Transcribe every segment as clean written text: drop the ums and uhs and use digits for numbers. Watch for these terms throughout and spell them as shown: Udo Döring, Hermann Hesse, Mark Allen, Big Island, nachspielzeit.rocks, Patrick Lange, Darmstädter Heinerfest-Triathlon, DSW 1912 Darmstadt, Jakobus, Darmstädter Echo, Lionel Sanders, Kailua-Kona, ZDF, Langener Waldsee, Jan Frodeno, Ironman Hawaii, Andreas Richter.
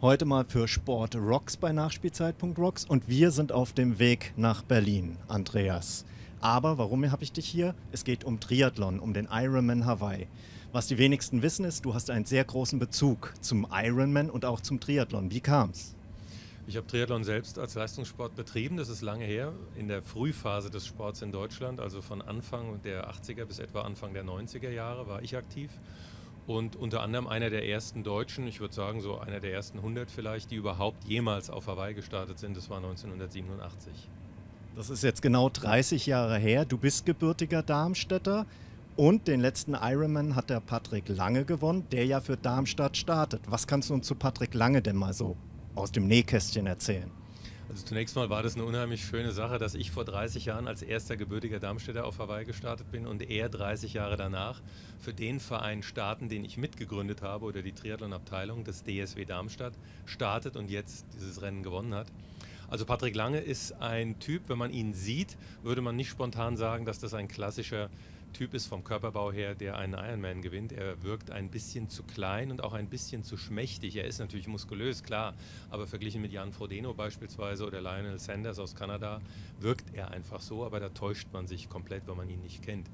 Heute mal für Sport.rocks bei nachspielzeit.rocks und wir sind auf dem Weg nach Berlin, Andreas. Aber warum habe ich dich hier? Es geht um Triathlon, um den Ironman Hawaii. Was die wenigsten wissen ist, du hast einen sehr großen Bezug zum Ironman und auch zum Triathlon. Wie kam's? Ich habe Triathlon selbst als Leistungssport betrieben, das ist lange her, in der Frühphase des Sports in Deutschland, also von Anfang der 80er bis etwa Anfang der 90er Jahre war ich aktiv. Und unter anderem einer der ersten Deutschen, ich würde sagen so einer der ersten 100 vielleicht, die überhaupt jemals auf Hawaii gestartet sind, das war 1987. Das ist jetzt genau 30 Jahre her. Du bist gebürtiger Darmstädter und den letzten Ironman hat der Patrick Lange gewonnen, der ja für Darmstadt startet. Was kannst du uns zu Patrick Lange denn mal so aus dem Nähkästchen erzählen? Also zunächst mal war das eine unheimlich schöne Sache, dass ich vor 30 Jahren als erster gebürtiger Darmstädter auf Hawaii gestartet bin und er 30 Jahre danach für den Verein starten, den ich mitgegründet habe, oder die Triathlon-Abteilung des DSW Darmstadt startet und jetzt dieses Rennen gewonnen hat. Also Patrick Lange ist ein Typ, wenn man ihn sieht, würde man nicht spontan sagen, dass das ein klassischer Typ ist vom Körperbau her, der einen Ironman gewinnt. Er wirkt ein bisschen zu klein und auch ein bisschen zu schmächtig. Er ist natürlich muskulös, klar, aber verglichen mit Jan Frodeno beispielsweise oder Lionel Sanders aus Kanada wirkt er einfach so, aber da täuscht man sich komplett, wenn man ihn nicht kennt.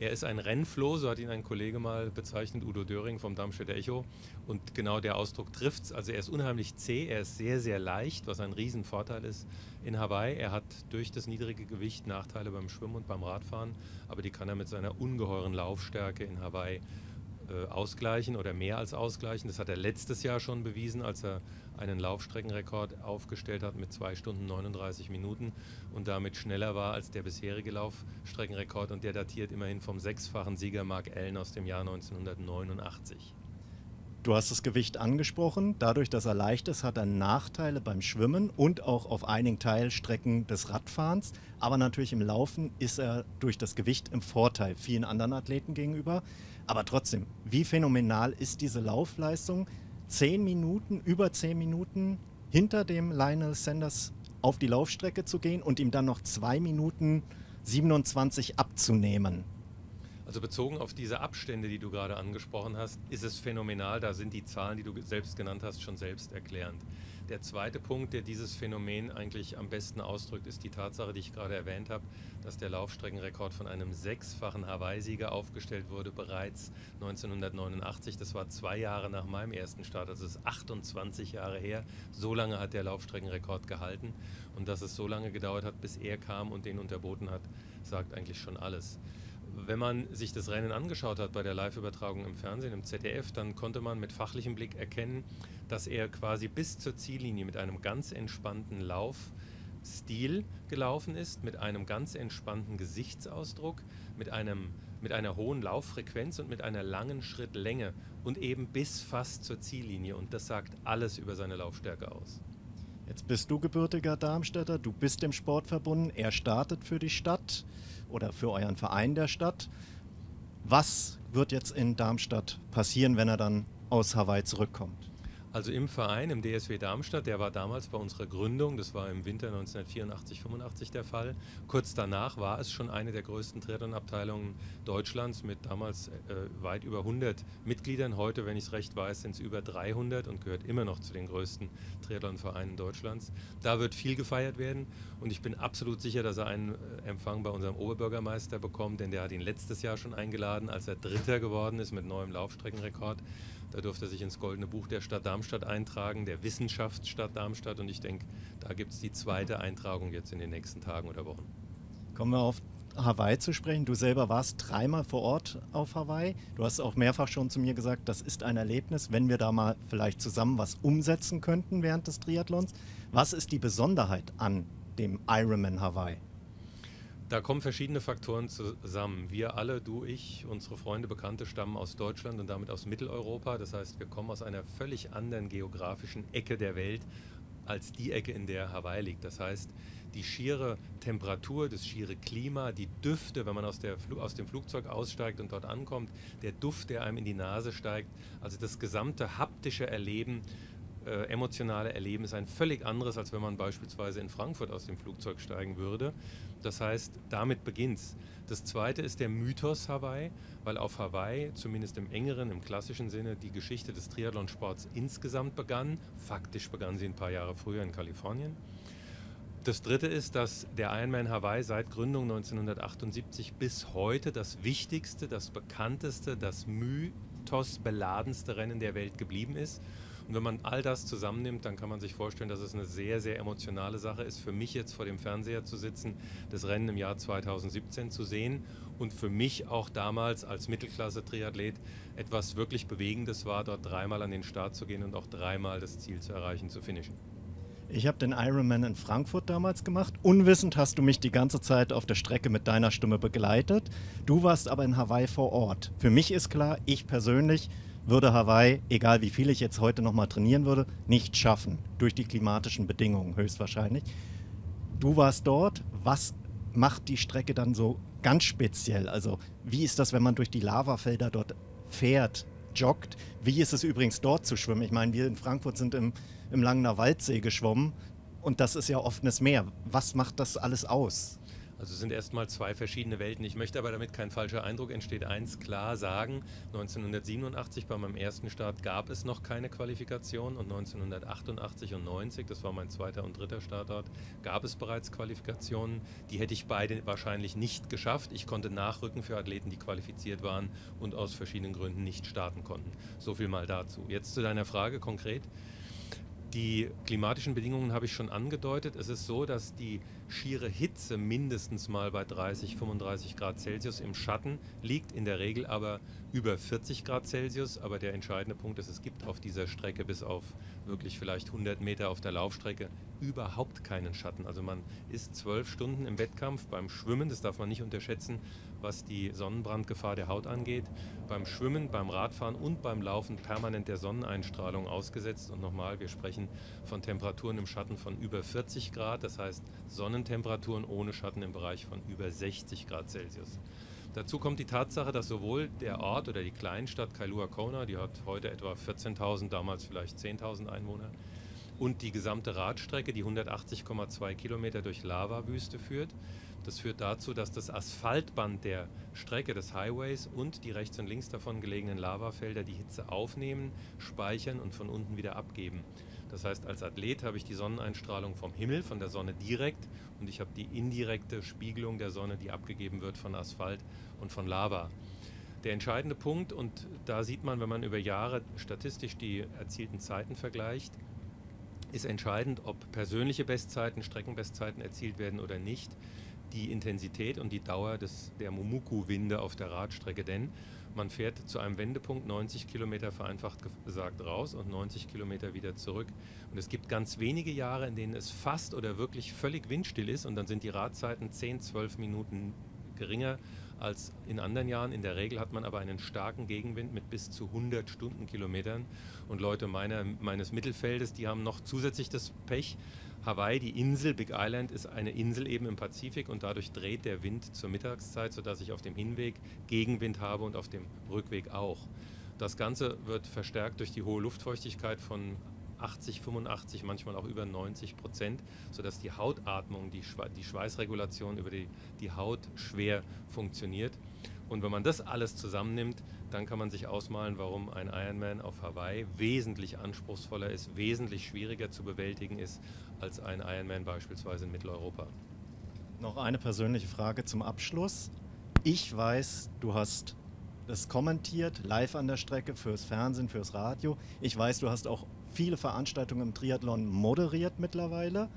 Er ist ein Rennfloh, so hat ihn ein Kollege mal bezeichnet, Udo Döring vom Darmstädter Echo. Und genau der Ausdruck trifft's. Also er ist unheimlich zäh, er ist sehr, sehr leicht, was ein Riesenvorteil ist in Hawaii. Er hat durch das niedrige Gewicht Nachteile beim Schwimmen und beim Radfahren, aber die kann er mit seiner ungeheuren Laufstärke in Hawaii ausgleichen oder mehr als ausgleichen. Das hat er letztes Jahr schon bewiesen, als er einen Laufstreckenrekord aufgestellt hat mit 2 Stunden 39 Minuten und damit schneller war als der bisherige Laufstreckenrekord, und der datiert immerhin vom 6-fachen Sieger Mark Allen aus dem Jahr 1989. Du hast das Gewicht angesprochen. Dadurch, dass er leicht ist, hat er Nachteile beim Schwimmen und auch auf einigen Teilstrecken des Radfahrens. Aber natürlich im Laufen ist er durch das Gewicht im Vorteil vielen anderen Athleten gegenüber. Aber trotzdem, wie phänomenal ist diese Laufleistung? 10 Minuten, über 10 Minuten hinter dem Lionel Sanders auf die Laufstrecke zu gehen und ihm dann noch 2 Minuten 27 abzunehmen. Also bezogen auf diese Abstände, die du gerade angesprochen hast, ist es phänomenal. Da sind die Zahlen, die du selbst genannt hast, schon selbsterklärend. Der zweite Punkt, der dieses Phänomen eigentlich am besten ausdrückt, ist die Tatsache, die ich gerade erwähnt habe, dass der Laufstreckenrekord von einem 6-fachen Hawaii-Sieger aufgestellt wurde, bereits 1989. Das war 2 Jahre nach meinem ersten Start, also das ist 28 Jahre her. So lange hat der Laufstreckenrekord gehalten. Und dass es so lange gedauert hat, bis er kam und den unterboten hat, sagt eigentlich schon alles. Wenn man sich das Rennen angeschaut hat bei der Live-Übertragung im Fernsehen, im ZDF, dann konnte man mit fachlichem Blick erkennen, dass er quasi bis zur Ziellinie mit einem ganz entspannten Laufstil gelaufen ist, mit einem ganz entspannten Gesichtsausdruck, mit einer hohen Lauffrequenz und mit einer langen Schrittlänge und eben bis fast zur Ziellinie. Und das sagt alles über seine Laufstärke aus. Jetzt bist du gebürtiger Darmstädter, du bist dem Sport verbunden, er startet für die Stadt oder für euren Verein der Stadt. Was wird jetzt in Darmstadt passieren, wenn er dann aus Hawaii zurückkommt? Also im Verein, im DSW Darmstadt, der war damals bei unserer Gründung, das war im Winter 1984/85 der Fall. Kurz danach war es schon eine der größten Triathlon-Abteilungen Deutschlands mit damals weit über 100 Mitgliedern. Heute, wenn ich es recht weiß, sind es über 300 und gehört immer noch zu den größten Triathlon-Vereinen Deutschlands. Da wird viel gefeiert werden und ich bin absolut sicher, dass er einen Empfang bei unserem Oberbürgermeister bekommt, denn der hat ihn letztes Jahr schon eingeladen, als er Dritter geworden ist mit neuem Laufstreckenrekord. Da durfte er sich ins Goldene Buch der Stadt Darmstadt eintragen, der Wissenschaftsstadt Darmstadt. Und ich denke, da gibt es die zweite Eintragung jetzt in den nächsten Tagen oder Wochen. Kommen wir auf Hawaii zu sprechen. Du selber warst 3-mal vor Ort auf Hawaii. Du hast auch mehrfach schon zu mir gesagt, das ist ein Erlebnis, wenn wir da mal vielleicht zusammen was umsetzen könnten während des Triathlons. Was ist die Besonderheit an dem Ironman Hawaii? Da kommen verschiedene Faktoren zusammen. Wir alle, du, ich, unsere Freunde, Bekannte stammen aus Deutschland und damit aus Mitteleuropa. Das heißt, wir kommen aus einer völlig anderen geografischen Ecke der Welt als die Ecke, in der Hawaii liegt. Das heißt, die schiere Temperatur, das schiere Klima, die Düfte, wenn man aus dem Flugzeug aussteigt und dort ankommt, der Duft, der einem in die Nase steigt, also das gesamte haptische Erleben emotionale Erleben ist ein völlig anderes, als wenn man beispielsweise in Frankfurt aus dem Flugzeug steigen würde. Das heißt, damit beginnt's. Das zweite ist der Mythos Hawaii, weil auf Hawaii, zumindest im engeren, im klassischen Sinne, die Geschichte des Triathlonsports insgesamt begann. Faktisch begann sie ein paar Jahre früher in Kalifornien. Das dritte ist, dass der Ironman Hawaii seit Gründung 1978 bis heute das wichtigste, das bekannteste, das mythosbeladenste Rennen der Welt geblieben ist. Und wenn man all das zusammennimmt, dann kann man sich vorstellen, dass es eine sehr, sehr emotionale Sache ist, für mich jetzt vor dem Fernseher zu sitzen, das Rennen im Jahr 2017 zu sehen und für mich auch damals als Mittelklasse-Triathlet etwas wirklich Bewegendes war, dort dreimal an den Start zu gehen und auch dreimal das Ziel zu erreichen, zu finishen. Ich habe den Ironman in Frankfurt damals gemacht. Unwissend hast du mich die ganze Zeit auf der Strecke mit deiner Stimme begleitet. Du warst aber in Hawaii vor Ort. Für mich ist klar, ich persönlich würde Hawaii, egal wie viel ich jetzt heute nochmal trainieren würde, nicht schaffen. Durch die klimatischen Bedingungen höchstwahrscheinlich. Du warst dort. Was macht die Strecke dann so ganz speziell? Also wie ist das, wenn man durch die Lavafelder dort fährt, joggt? Wie ist es übrigens dort zu schwimmen? Ich meine, wir in Frankfurt sind im Langener Waldsee geschwommen und das ist ja offenes Meer. Was macht das alles aus? Also es sind erstmal zwei verschiedene Welten. Ich möchte aber, damit kein falscher Eindruck entsteht, eins klar sagen: 1987 bei meinem ersten Start gab es noch keine Qualifikation und 1988 und 90, das war mein zweiter und dritter Startort, gab es bereits Qualifikationen. Die hätte ich beide wahrscheinlich nicht geschafft. Ich konnte nachrücken für Athleten, die qualifiziert waren und aus verschiedenen Gründen nicht starten konnten. So viel mal dazu. Jetzt zu deiner Frage konkret. Die klimatischen Bedingungen habe ich schon angedeutet. Es ist so, dass die schiere Hitze mindestens mal bei 30, 35 Grad Celsius im Schatten liegt, in der Regel aber über 40 Grad Celsius. Aber der entscheidende Punkt ist, es gibt auf dieser Strecke bis auf wirklich vielleicht 100 Meter auf der Laufstrecke überhaupt keinen Schatten. Also man ist 12 Stunden im Wettkampf beim Schwimmen, das darf man nicht unterschätzen, was die Sonnenbrandgefahr der Haut angeht, beim Schwimmen, beim Radfahren und beim Laufen permanent der Sonneneinstrahlung ausgesetzt. Und nochmal, wir sprechen von Temperaturen im Schatten von über 40 Grad, das heißt Sonnentemperaturen ohne Schatten im Bereich von über 60 Grad Celsius. Dazu kommt die Tatsache, dass sowohl der Ort oder die Kleinstadt Kailua-Kona, die hat heute etwa 14.000, damals vielleicht 10.000 Einwohner, und die gesamte Radstrecke, die 180,2 Kilometer durch Lavawüste führt. Das führt dazu, dass das Asphaltband der Strecke des Highways und die rechts und links davon gelegenen Lavafelder die Hitze aufnehmen, speichern und von unten wieder abgeben. Das heißt, als Athlet habe ich die Sonneneinstrahlung vom Himmel, von der Sonne direkt, und ich habe die indirekte Spiegelung der Sonne, die abgegeben wird von Asphalt und von Lava. Der entscheidende Punkt, und da sieht man, wenn man über Jahre statistisch die erzielten Zeiten vergleicht, ist entscheidend, ob persönliche Bestzeiten, Streckenbestzeiten erzielt werden oder nicht, die Intensität und die Dauer der Mumuku-Winde auf der Radstrecke. Denn man fährt zu einem Wendepunkt 90 Kilometer vereinfacht gesagt raus und 90 Kilometer wieder zurück. Und es gibt ganz wenige Jahre, in denen es fast oder wirklich völlig windstill ist und dann sind die Radzeiten 10, 12 Minuten geringer als in anderen Jahren. In der Regel hat man aber einen starken Gegenwind mit bis zu 100 Stundenkilometern. Und Leute meines Mittelfeldes, die haben noch zusätzlich das Pech. Hawaii, die Insel, Big Island, ist eine Insel eben im Pazifik und dadurch dreht der Wind zur Mittagszeit, sodass ich auf dem Hinweg Gegenwind habe und auf dem Rückweg auch. Das Ganze wird verstärkt durch die hohe Luftfeuchtigkeit von 80, 85, manchmal auch über 90%, sodass die Hautatmung, die Schweißregulation über die Haut schwer funktioniert. Und wenn man das alles zusammennimmt, dann kann man sich ausmalen, warum ein Ironman auf Hawaii wesentlich anspruchsvoller ist, wesentlich schwieriger zu bewältigen ist als ein Ironman beispielsweise in Mitteleuropa. Noch eine persönliche Frage zum Abschluss. Ich weiß, du hast das kommentiert, live an der Strecke, fürs Fernsehen, fürs Radio. Ich weiß, du hast auch viele Veranstaltungen im Triathlon moderiert mittlerweile.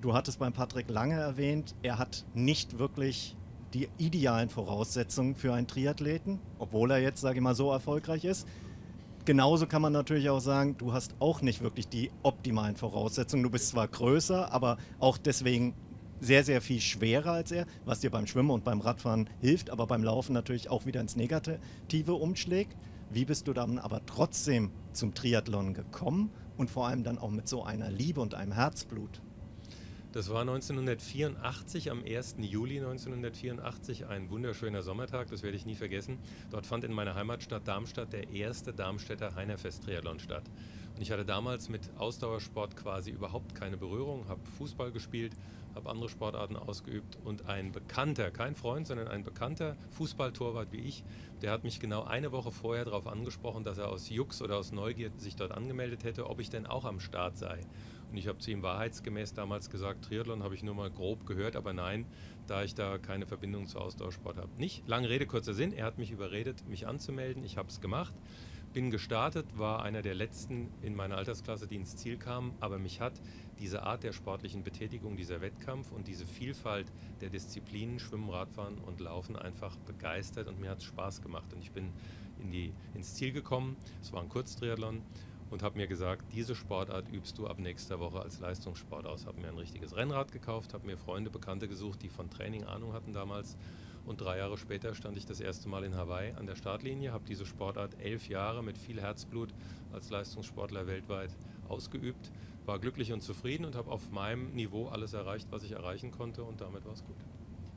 Du hattest beim Patrick Lange erwähnt, er hat nicht wirklich die idealen Voraussetzungen für einen Triathleten, obwohl er jetzt, sage ich mal, so erfolgreich ist. Genauso kann man natürlich auch sagen, du hast auch nicht wirklich die optimalen Voraussetzungen. Du bist zwar größer, aber auch deswegen sehr, sehr viel schwerer als er, was dir beim Schwimmen und beim Radfahren hilft, aber beim Laufen natürlich auch wieder ins Negative umschlägt. Wie bist du dann aber trotzdem zum Triathlon gekommen und vor allem dann auch mit so einer Liebe und einem Herzblut? Das war 1984, am 1. Juli 1984, ein wunderschöner Sommertag, das werde ich nie vergessen. Dort fand in meiner Heimatstadt Darmstadt der erste Darmstädter Heinerfest-Triathlon statt. Ich hatte damals mit Ausdauersport quasi überhaupt keine Berührung, habe Fußball gespielt, habe andere Sportarten ausgeübt und ein Bekannter, kein Freund, sondern ein bekannter Fußballtorwart wie ich, der hat mich genau eine Woche vorher darauf angesprochen, dass er aus Jux oder aus Neugier sich dort angemeldet hätte, ob ich denn auch am Start sei. Und ich habe zu ihm wahrheitsgemäß damals gesagt, Triathlon habe ich nur mal grob gehört, aber nein, da ich da keine Verbindung zu Ausdauersport habe. Nicht, lange Rede, kurzer Sinn, er hat mich überredet, mich anzumelden, ich habe es gemacht. Bin gestartet, war einer der letzten in meiner Altersklasse, die ins Ziel kamen, aber mich hat diese Art der sportlichen Betätigung, dieser Wettkampf und diese Vielfalt der Disziplinen, Schwimmen, Radfahren und Laufen einfach begeistert und mir hat es Spaß gemacht. Und ich bin ins Ziel gekommen, es war ein Kurztriathlon und habe mir gesagt, diese Sportart übst du ab nächster Woche als Leistungssport aus. Habe mir ein richtiges Rennrad gekauft, habe mir Freunde, Bekannte gesucht, die von Training Ahnung hatten damals. Und 3 Jahre später stand ich das erste Mal in Hawaii an der Startlinie, habe diese Sportart 11 Jahre mit viel Herzblut als Leistungssportler weltweit ausgeübt, war glücklich und zufrieden und habe auf meinem Niveau alles erreicht, was ich erreichen konnte und damit war es gut.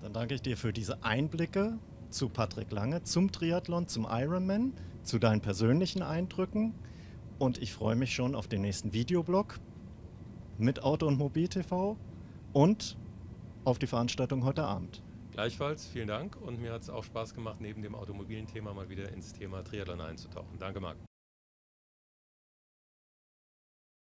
Dann danke ich dir für diese Einblicke zu Patrick Lange, zum Triathlon, zum Ironman, zu deinen persönlichen Eindrücken und ich freue mich schon auf den nächsten Videoblog mit Auto und Mobil TV und auf die Veranstaltung heute Abend. Gleichfalls, vielen Dank und mir hat es auch Spaß gemacht, neben dem automobilen Thema mal wieder ins Thema Triathlon einzutauchen. Danke, Marc.